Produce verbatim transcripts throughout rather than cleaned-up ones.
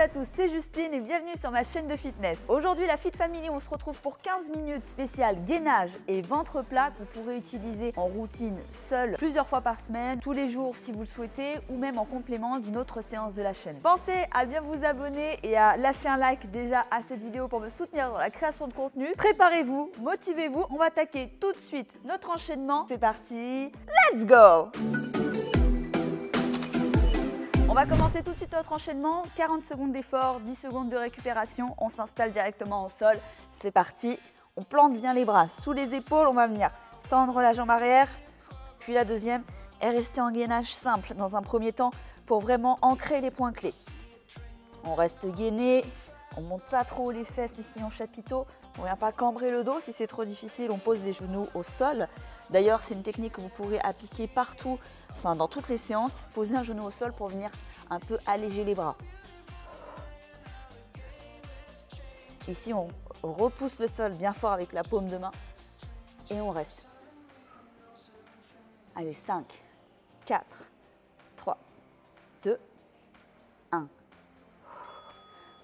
Salut à tous, c'est Justine et bienvenue sur ma chaîne de fitness. Aujourd'hui la Fit Family, on se retrouve pour quinze minutes spéciales gainage et ventre plat que vous pourrez utiliser en routine seule plusieurs fois par semaine, tous les jours si vous le souhaitez ou même en complément d'une autre séance de la chaîne. Pensez à bien vous abonner et à lâcher un like déjà à cette vidéo pour me soutenir dans la création de contenu. Préparez-vous, motivez-vous, on va attaquer tout de suite notre enchaînement. C'est parti, let's go! On va commencer tout de suite notre enchaînement, quarante secondes d'effort, dix secondes de récupération, on s'installe directement au sol, c'est parti, on plante bien les bras sous les épaules, on va venir tendre la jambe arrière, puis la deuxième et rester en gainage simple dans un premier temps pour vraiment ancrer les points clés. On reste gainé, on ne monte pas trop les fesses ici en chapiteau, on ne vient pas cambrer le dos, si c'est trop difficile on pose les genoux au sol. D'ailleurs c'est une technique que vous pourrez appliquer partout. Enfin, dans toutes les séances, posez un genou au sol pour venir un peu alléger les bras. Ici, on repousse le sol bien fort avec la paume de main et on reste. Allez, cinq, quatre, trois, deux, un.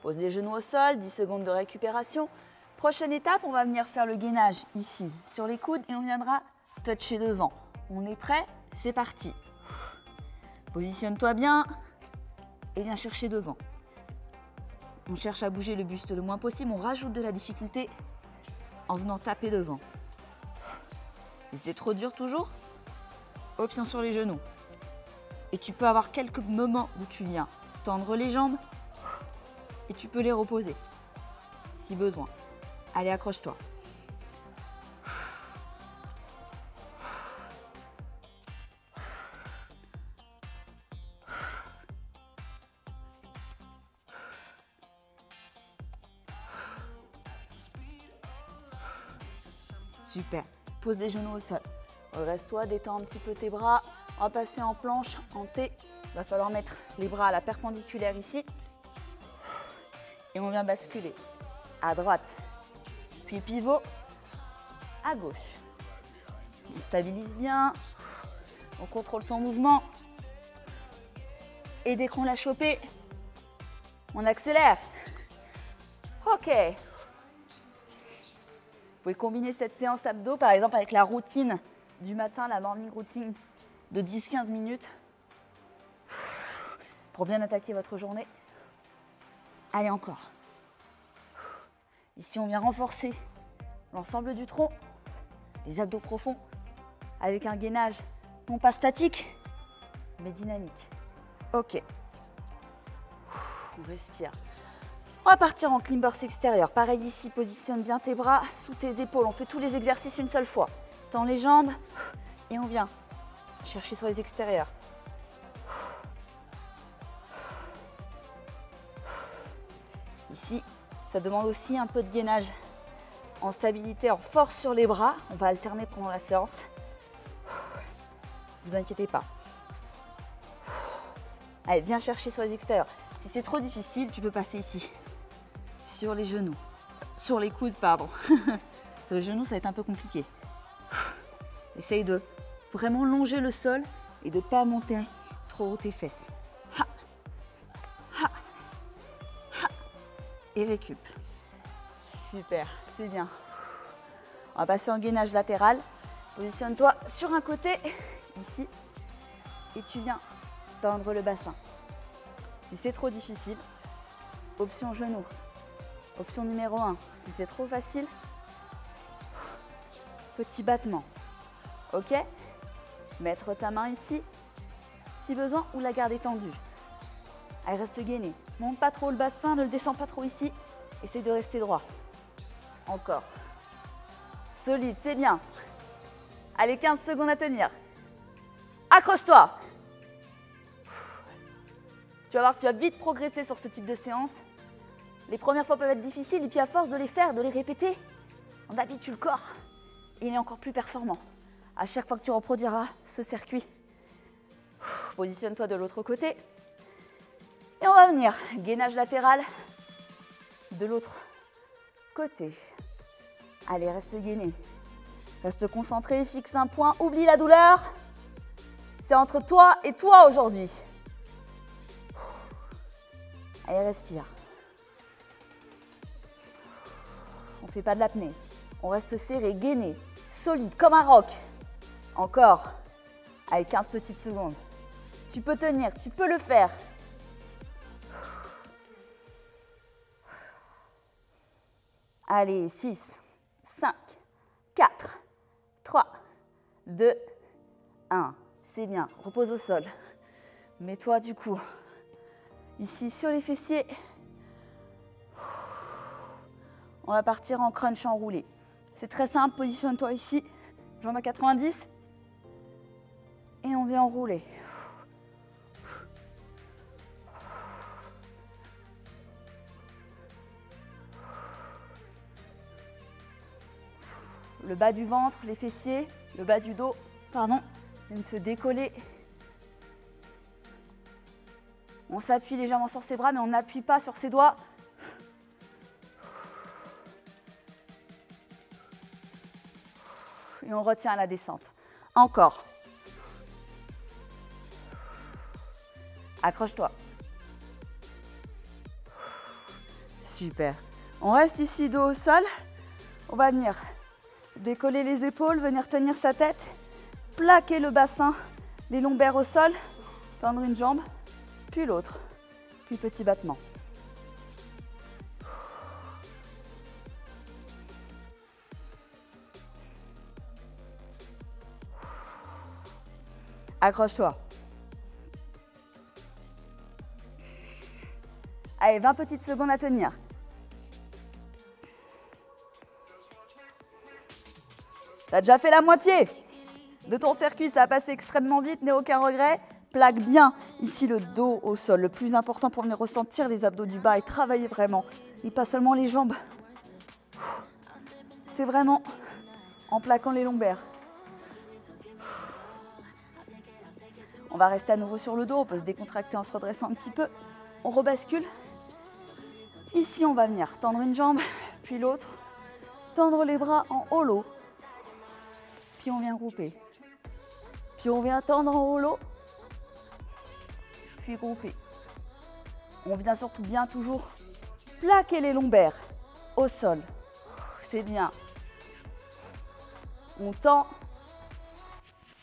Pose les genoux au sol, dix secondes de récupération. Prochaine étape, on va venir faire le gainage ici, sur les coudes et on viendra toucher devant. On est prêt ? C'est parti. Positionne-toi bien et viens chercher devant. On cherche à bouger le buste le moins possible. On rajoute de la difficulté en venant taper devant. Et c'est trop dur toujours, option sur les genoux. Et tu peux avoir quelques moments où tu viens tendre les jambes et tu peux les reposer si besoin. Allez, accroche-toi. Super, pose les genoux au sol. Redresse-toi, détends un petit peu tes bras. On va passer en planche, en T. Il va falloir mettre les bras à la perpendiculaire ici. Et on vient basculer à droite, puis pivot à gauche. On stabilise bien, on contrôle son mouvement. Et dès qu'on l'a chopé, on accélère. Ok. Vous pouvez combiner cette séance abdos par exemple avec la routine du matin, la morning routine de dix à quinze minutes pour bien attaquer votre journée. Allez, encore. Ici, on vient renforcer l'ensemble du tronc, les abdos profonds avec un gainage non pas statique mais dynamique. Ok. On respire. On va partir en clean burst extérieur. Pareil ici, positionne bien tes bras sous tes épaules. On fait tous les exercices une seule fois. Tends les jambes et on vient chercher sur les extérieurs. Ici, ça demande aussi un peu de gainage en stabilité, en force sur les bras. On va alterner pendant la séance. Ne vous inquiétez pas. Allez, viens chercher sur les extérieurs. Si c'est trop difficile, tu peux passer ici. Sur les genoux, sur les coudes, pardon. Le genou, ça va être un peu compliqué. Essaye de vraiment longer le sol et de ne pas monter trop haut tes fesses. Ha, ha, ha. Et récup. Super, c'est bien. On va passer en gainage latéral. Positionne-toi sur un côté, ici, et tu viens tendre le bassin. Si c'est trop difficile, option genou. Option numéro un, si c'est trop facile, petit battement. Ok? Mettre ta main ici, si besoin, ou la garder tendue. Allez, reste gainée. Monte pas trop le bassin, ne le descends pas trop ici. Essaye de rester droit. Encore. Solide, c'est bien. Allez, quinze secondes à tenir. Accroche-toi! Tu vas voir que tu vas vite progresser sur ce type de séance. Les premières fois peuvent être difficiles et puis à force de les faire, de les répéter, on habitue le corps et il est encore plus performant. À chaque fois que tu reproduiras ce circuit, positionne-toi de l'autre côté et on va venir gainage latéral de l'autre côté. Allez, reste gainé, reste concentré, fixe un point, oublie la douleur. C'est entre toi et toi aujourd'hui. Allez, respire. On ne fait pas de l'apnée. On reste serré, gainé, solide, comme un roc. Encore. Allez, quinze petites secondes. Tu peux tenir, tu peux le faire. Allez, six, cinq, quatre, trois, deux, un. C'est bien, repose au sol. Mets-toi du coup ici sur les fessiers. On va partir en crunch enroulé. C'est très simple, positionne-toi ici, jambes à quatre-vingt-dix. Et on vient enrouler. Le bas du ventre, les fessiers, le bas du dos, pardon, viennent se décoller. On s'appuie légèrement sur ses bras, mais on n'appuie pas sur ses doigts. Et on retient à la descente. Encore. Accroche-toi. Super. On reste ici, dos au sol. On va venir décoller les épaules, venir tenir sa tête, plaquer le bassin, les lombaires au sol, tendre une jambe, puis l'autre, puis petit battement. Accroche-toi. Allez, vingt petites secondes à tenir. T'as déjà fait la moitié de ton circuit, ça a passé extrêmement vite, n'ai aucun regret. Plaque bien ici le dos au sol, le plus important pour venir ressentir les abdos du bas et travailler vraiment. Et pas seulement les jambes. C'est vraiment en plaquant les lombaires. On va rester à nouveau sur le dos, on peut se décontracter en se redressant un petit peu. On rebascule. Ici, on va venir tendre une jambe, puis l'autre. Tendre les bras en hollow. Puis on vient grouper, puis on vient tendre en hollow, puis grouper. On vient surtout bien toujours plaquer les lombaires au sol, c'est bien. On tend,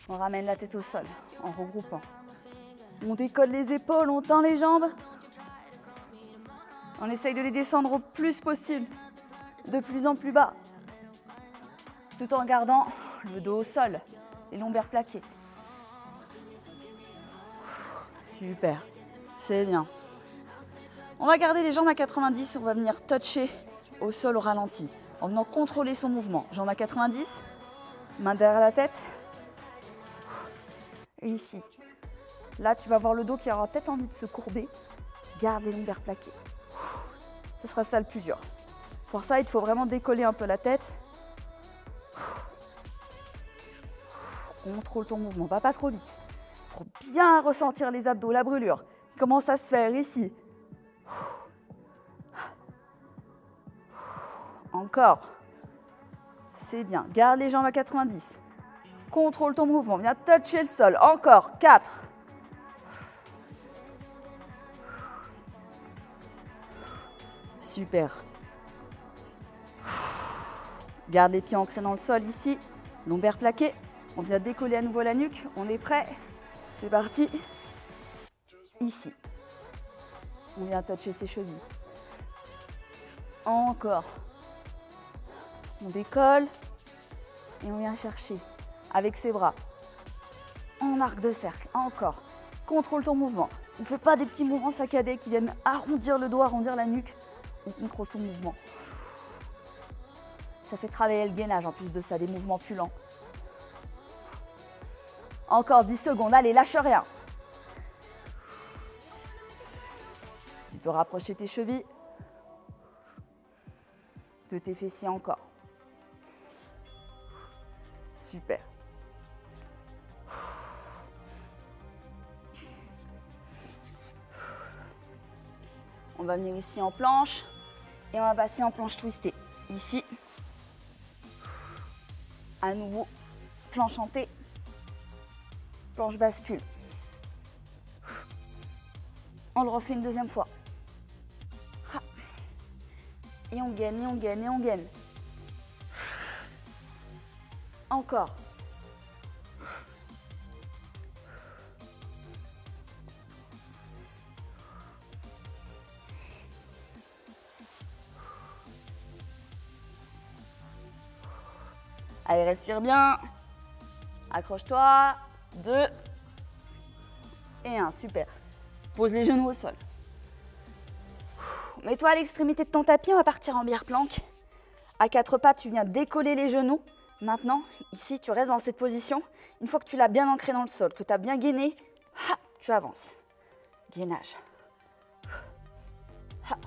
on ramène la tête au sol en regroupant. On décolle les épaules, on tend les jambes. On essaye de les descendre au plus possible, de plus en plus bas, tout en gardant le dos au sol, les lombaires plaqués. Super, c'est bien. On va garder les jambes à quatre-vingt-dix, on va venir toucher au sol au ralenti, en venant contrôler son mouvement. Jambes à quatre-vingt-dix, main derrière la tête. Et ici, là tu vas voir le dos qui aura peut-être envie de se courber. Garde les lombaires plaqués. Ce sera ça le plus dur. Pour ça, il te faut vraiment décoller un peu la tête. Contrôle ton mouvement, va pas trop vite. Pour bien ressentir les abdos, la brûlure. Comment ça se fait ici. Encore. C'est bien. Garde les jambes à quatre-vingt-dix. Contrôle ton mouvement. Viens toucher le sol. Encore. quatre. Super. Garde les pieds ancrés dans le sol ici. Lombaires plaquées. On vient décoller à nouveau la nuque, on est prêt, c'est parti. Ici, on vient toucher ses chevilles. Encore. On décolle et on vient chercher avec ses bras. En arc de cercle, encore. Contrôle ton mouvement. On ne fait pas des petits mouvements saccadés qui viennent arrondir le doigt, arrondir la nuque. On contrôle son mouvement. Ça fait travailler le gainage en plus de ça, des mouvements plus lents. Encore dix secondes, allez, lâche rien. Tu peux rapprocher tes chevilles de tes fessiers encore. Super. On va venir ici en planche et on va passer en planche twistée. Ici, à nouveau, planche en T. Planche bascule. On le refait une deuxième fois. et on gagne, et on gagne, et on gagne. Encore. Allez, respire bien. Accroche-toi. Deux. Et un. Super. Pose les genoux au sol. Mets-toi à l'extrémité de ton tapis. On va partir en bière plank. À quatre pattes, tu viens décoller les genoux. Maintenant, ici, tu restes dans cette position. Une fois que tu l'as bien ancré dans le sol, que tu as bien gainé, ha, tu avances. Gainage. Ha.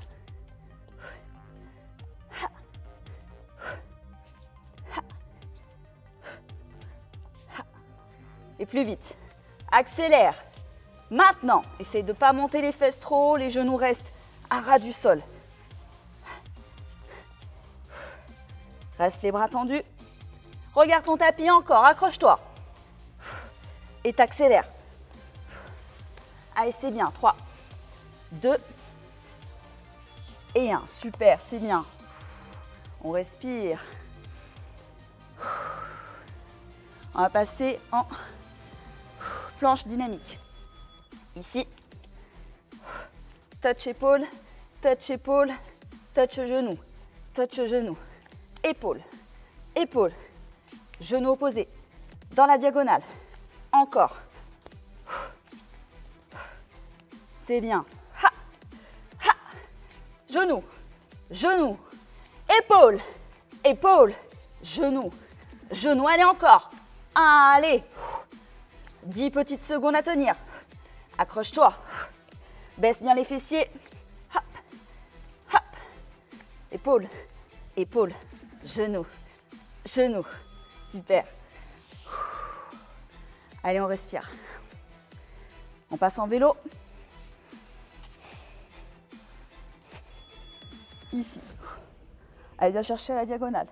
Et plus vite. Accélère. Maintenant, essaye de ne pas monter les fesses trop haut, les genoux restent à ras du sol. Reste les bras tendus. Regarde ton tapis encore, accroche-toi. Et t'accélères. Allez, c'est bien. trois, deux et un. Super, c'est bien. On respire. On va passer en planche dynamique. Ici, touch épaule, touch épaule, touch genou, touch genou, épaule, épaule, genou opposé, dans la diagonale, encore. C'est bien. Ha, ha, genou, genou, épaule, épaule, genou, genou, allez encore. Allez, dix petites secondes à tenir. Accroche-toi. Baisse bien les fessiers. Hop, hop. Épaule, épaule, genou, genou. Super. Allez, on respire. On passe en vélo. Ici. Allez, viens chercher la diagonale.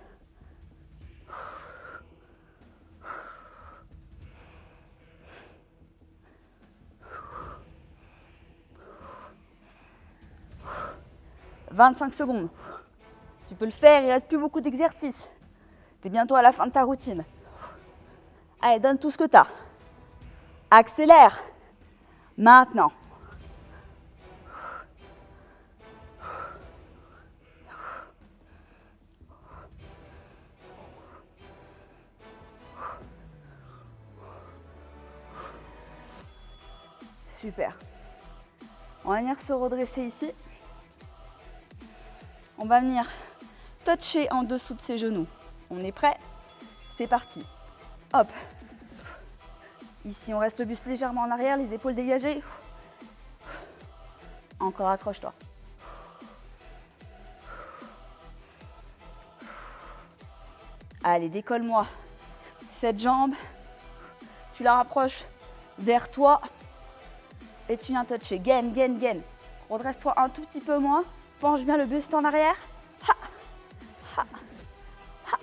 vingt-cinq secondes. Tu peux le faire, il ne reste plus beaucoup d'exercices. Tu es bientôt à la fin de ta routine. Allez, donne tout ce que tu as. Accélère. Maintenant. Super. On va venir se redresser ici. On va venir toucher en dessous de ses genoux. On est prêt? C'est parti. Hop. Ici, on reste le buste légèrement en arrière, les épaules dégagées. Encore, accroche-toi. Allez, décolle-moi cette jambe. Tu la rapproches vers toi. Et tu viens toucher. Gain, gain, gain. Redresse-toi un tout petit peu moins. Penche bien le buste en arrière. Ha, ha, ha.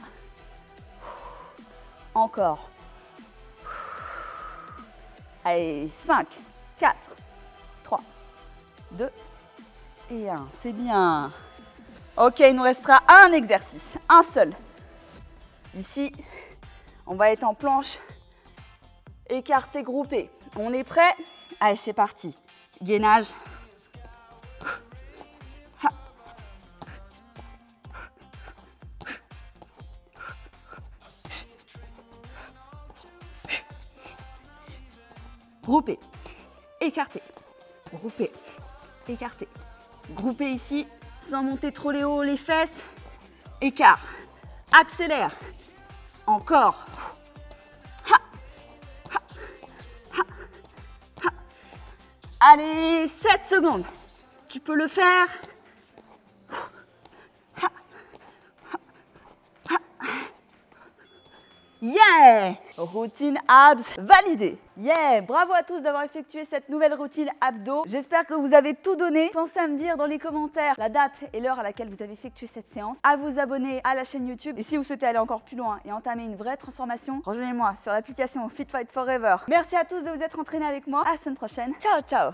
Encore. Allez, cinq, quatre, trois, deux et un. C'est bien. Ok, il nous restera un exercice, un seul. Ici, on va être en planche écartée, groupée. On est prêt? Allez, c'est parti. Gainage. Groupé, écarté, groupé, écarté, groupé ici, sans monter trop les hauts, les fesses, écart, accélère, encore, ha, ha, ha, ha. Allez, sept secondes, tu peux le faire, ha, ha, ha. Yeah! Routine abs validée. Yeah! Bravo à tous d'avoir effectué cette nouvelle routine abdos. J'espère que vous avez tout donné. Pensez à me dire dans les commentaires la date et l'heure à laquelle vous avez effectué cette séance. À vous abonner à la chaîne YouTube. Et si vous souhaitez aller encore plus loin et entamer une vraie transformation, rejoignez-moi sur l'application Fit Fight Forever. Merci à tous de vous être entraînés avec moi. À la semaine prochaine. Ciao, ciao!